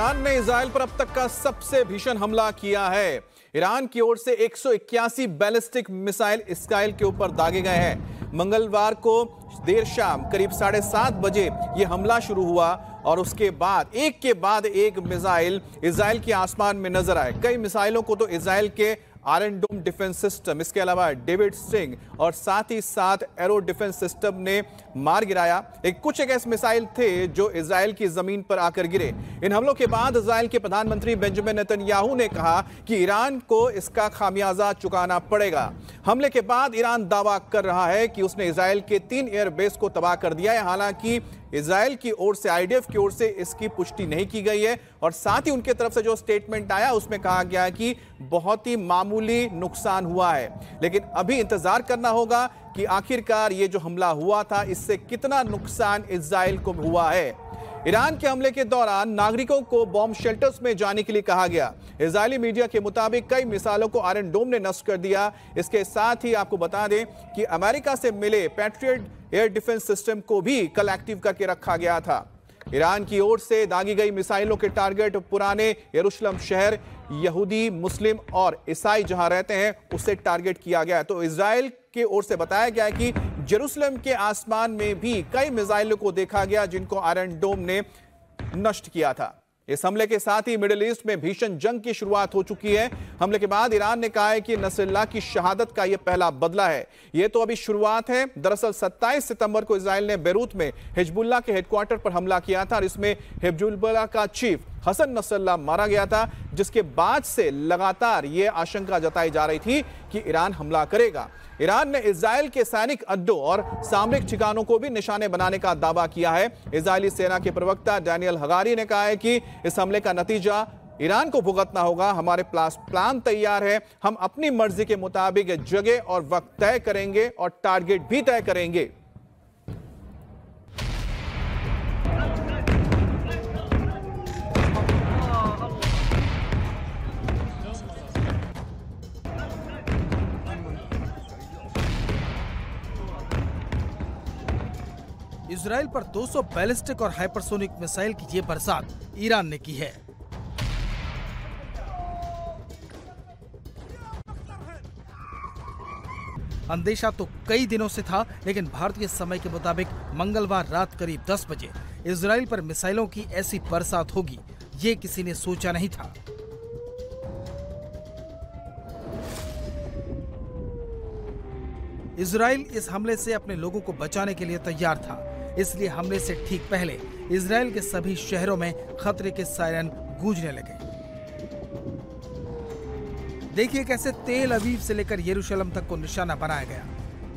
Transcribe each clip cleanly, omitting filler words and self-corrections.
Iran ने Israel पर अब तक का सबसे भीषण हमला किया है। ईरान की ओर से 181 बैलिस्टिक मिसाइल इसराइल के ऊपर दागे गए हैं। मंगलवार को देर शाम करीब 7:30 बजे ये हमला शुरू हुआ और उसके बाद एक मिसाइल इसराइल के आसमान में नजर आए। कई मिसाइलों को तो इसराइल के आयरन डोम डिफेंस सिस्टम, इसके अलावा डेविड स्लिंग और साथ ही साथ एरो डिफेंस सिस्टम ने मार गिराया। कुछ ऐसे मिसाइल थे जो इसराइल की जमीन पर आकर गिरे। इन हमलों के बाद इसराइल के प्रधानमंत्री बेंजामिन नेतन्याहू ने कहा कि ईरान को इसका खामियाजा चुकाना पड़ेगा। हमले के बाद ईरान दावा कर रहा है कि उसने इसराइल के 3 एयरबेस को तबाह कर दिया है। हालांकि इसराइल की ओर से, आईडीएफ की ओर से इसकी पुष्टि नहीं की गई है और साथ ही उनके तरफ से जो स्टेटमेंट आया उसमें कहा गया कि बहुत ही मामूली नुकसान हुआ है। लेकिन अभी इंतजार करना होगा कि आखिरकार ये जो हमला हुआ था इससे कितना नुकसान इसराइल को हुआ है। ईरान के हमले के दौरान नागरिकों को बॉम्ब शेल्टर्स में जाने के लिए कहा गया। इजरायली मीडिया के मुताबिक कई मिसाइलों को आयरन डोम ने नष्ट कर दिया। इसके साथ ही आपको बता दें कि अमेरिका से मिले पैट्रियट एयर डिफेंस सिस्टम को भी कल एक्टिव करके रखा गया था। ईरान की ओर से दागी गई मिसाइलों के टारगेट पुराने यरूशलेम शहर, यहूदी, मुस्लिम और ईसाई जहां रहते हैं उसे टारगेट किया गया। तो इसराइल की ओर से बताया गया है कि जेरूसलम के आसमान में भी कई मिसाइलों को देखा गया जिनको आयरन डोम ने नष्ट किया था। इस हमले के साथ ही मिडिल ईस्ट में भीषण जंग की शुरुआत हो चुकी है। हमले के बाद ईरान ने कहा है कि नसरल्लाह की शहादत का यह पहला बदला है, यह तो अभी शुरुआत है। दरअसल 27 सितंबर को इसराइल ने बेरूत में हिजबुल्लाह के हेडक्वार्टर पर हमला किया था और इसमें हिजबुल्लाह का चीफ हसन नसरल्लाह मारा गया था, जिसके बाद से लगातार ये आशंका जताई जा रही थी कि ईरान हमला करेगा। ईरान ने इसराइल के सैनिक अड्डों और सामरिक ठिकानों को भी निशाने बनाने का दावा किया है। इसराइली सेना के प्रवक्ता डैनियल हगारी ने कहा है कि इस हमले का नतीजा ईरान को भुगतना होगा। हमारे प्लान तैयार है, हम अपनी मर्जी के मुताबिक जगह और वक्त तय करेंगे और टारगेट भी तय करेंगे। इजराइल पर 200 बैलिस्टिक और हाइपरसोनिक मिसाइल की ये बरसात ईरान ने की है। अंदेशा तो कई दिनों से था, लेकिन भारतीय समय के मुताबिक मंगलवार रात करीब 10 बजे इजराइल पर मिसाइलों की ऐसी बरसात होगी, ये किसी ने सोचा नहीं था। इजराइल इस हमले से अपने लोगों को बचाने के लिए तैयार था, इसलिए हमले से ठीक पहले इजराइल के सभी शहरों में खतरे के सायरन गूंजने लगे। देखिए कैसे तेल अवीव से लेकर यरूशलेम तक को निशाना बनाया गया।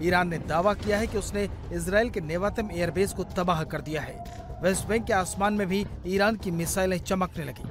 ईरान ने दावा किया है कि उसने इजराइल के नेवातम एयरबेस को तबाह कर दिया है। वेस्ट बैंक के आसमान में भी ईरान की मिसाइलें चमकने लगी।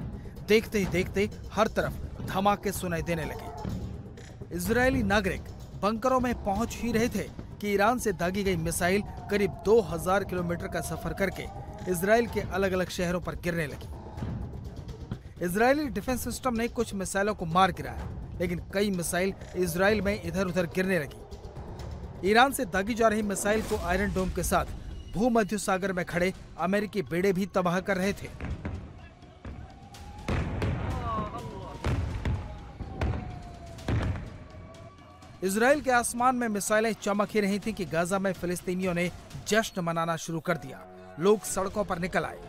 देखते ही देखते हर तरफ धमाके सुनाई देने लगे। इजरायली नागरिक बंकरों में पहुंच ही रहे थे कि ईरान से दागी गई मिसाइल करीब 2000 किलोमीटर का सफर करके इजराइल के अलग अलग शहरों पर गिरने लगी। इजरायली डिफेंस सिस्टम ने कुछ मिसाइलों को मार गिराया, लेकिन कई मिसाइल इजराइल में इधर उधर गिरने लगी। ईरान से दागी जा रही मिसाइल को आयरन डोम के साथ भूमध्य सागर में खड़े अमेरिकी बेड़े भी तबाह कर रहे थे। इजराइल के आसमान में मिसाइलें चमक ही रही थी कि गाजा में फिलिस्तीनियों ने जश्न मनाना शुरू कर दिया। लोग सड़कों पर निकल आए।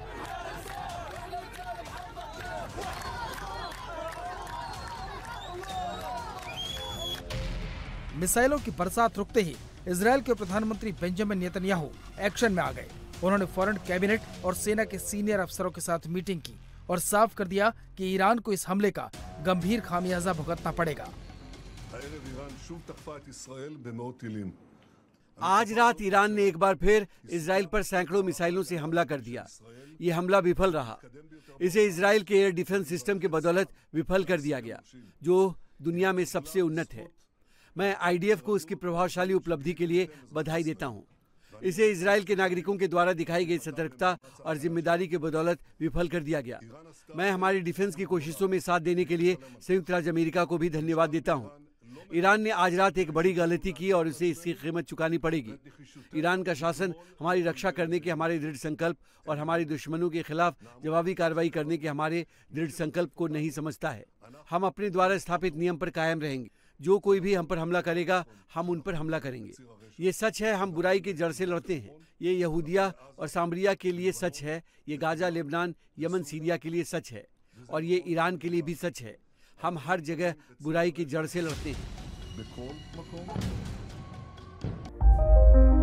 मिसाइलों की बरसात रुकते ही इजराइल के प्रधानमंत्री बेंजामिन नेतन्याहू एक्शन में आ गए। उन्होंने फौरन कैबिनेट और सेना के सीनियर अफसरों के साथ मीटिंग की और साफ कर दिया कि ईरान को इस हमले का गंभीर खामियाजा भुगतना पड़ेगा। आज रात ईरान ने एक बार फिर इजराइल पर सैकड़ों मिसाइलों से हमला कर दिया। ये हमला विफल रहा। इसे इजराइल के एयर डिफेंस सिस्टम के बदौलत विफल कर दिया गया, जो दुनिया में सबसे उन्नत है। मैं आईडीएफ को इसकी प्रभावशाली उपलब्धि के लिए बधाई देता हूँ। इसे इजराइल के नागरिकों के द्वारा दिखाई गई सतर्कता और जिम्मेदारी के बदौलत विफल कर दिया गया। मैं हमारी डिफेंस की कोशिशों में साथ देने के लिए संयुक्त राज्य अमेरिका को भी धन्यवाद देता हूँ। ईरान ने आज रात एक बड़ी गलती की और इसे इसकी कीमत चुकानी पड़ेगी। ईरान का शासन हमारी रक्षा करने के हमारे दृढ़ संकल्प और हमारे दुश्मनों के खिलाफ जवाबी कार्रवाई करने के हमारे दृढ़ संकल्प को नहीं समझता है। हम अपने द्वारा स्थापित नियम पर कायम रहेंगे। जो कोई भी हम पर हमला करेगा, हम उन पर हमला करेंगे। ये सच है, हम बुराई की जड़ से लड़ते हैं। ये यहूदिया और सामरिया के लिए सच है, ये गाजा, लेबनान, यमन, सीरिया के लिए सच है और ये ईरान के लिए भी सच है। हम हर जगह बुराई की जड़ से लड़ते हैं।